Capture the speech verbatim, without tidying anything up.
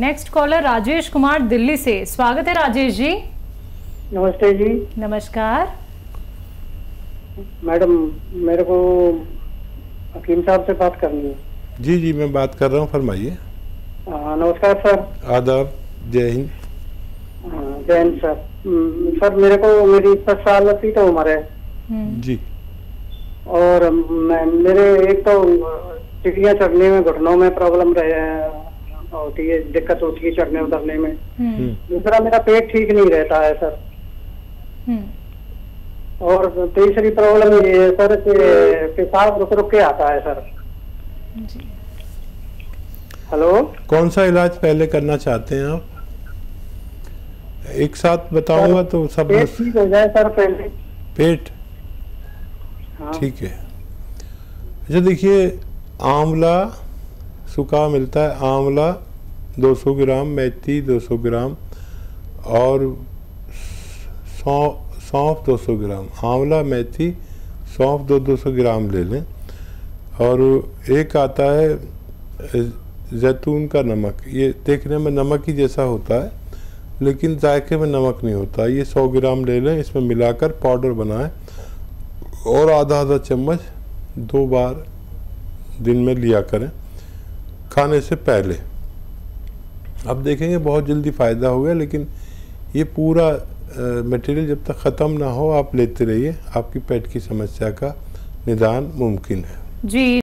Next caller Rajesh Kumar Delhi से, स्वागत है राजेश जी। नमस्ते जी। नमस्कार मैडम, मेरे को हकीम साहब से बात करनी है। जी जी मैं बात कर रहा हूँ, फरमाइए। नमस्कार सर। आदाब, जय हिंद। जय हिंद सर। सर मेरे को मेरी इक्कीस साल की तो उम्र है जी, और मैं मेरे एक तो सीढ़ियाँ चढ़ने में घुटनों में प्रॉब्लम रहे होती है, दिक्कत होती है चढ़ने उतरने में। दूसरा मेरा पेट ठीक नहीं रहता है सर, और तीसरी प्रॉब्लम ये है सर कि पेशाब रुक रुक के आता है सर। हेलो, कौन सा इलाज पहले करना चाहते हैं आप? एक साथ बताऊंगा तो सब पेट ठीक हो जाए सर पहले। पेट ठीक है। अच्छा देखिए, आंवला सूखा मिलता है, आंवला दो सौ ग्राम, मेथी दो सौ ग्राम और सौंफ दो सौ ग्राम। आंवला, मेथी, सौंफ दो दो सौ ग्राम ले लें। और एक आता है जैतून का नमक, ये देखने में नमक ही जैसा होता है लेकिन जायके में नमक नहीं होता। ये सौ ग्राम ले लें, इसमें मिलाकर पाउडर बनाएं और आधा आधा चम्मच दो बार दिन में लिया करें खाने से पहले। अब देखेंगे बहुत जल्दी फ़ायदा होगा, लेकिन ये पूरा मटेरियल जब तक ख़त्म ना हो आप लेते रहिए, आपकी पेट की समस्या का निदान मुमकिन है जी।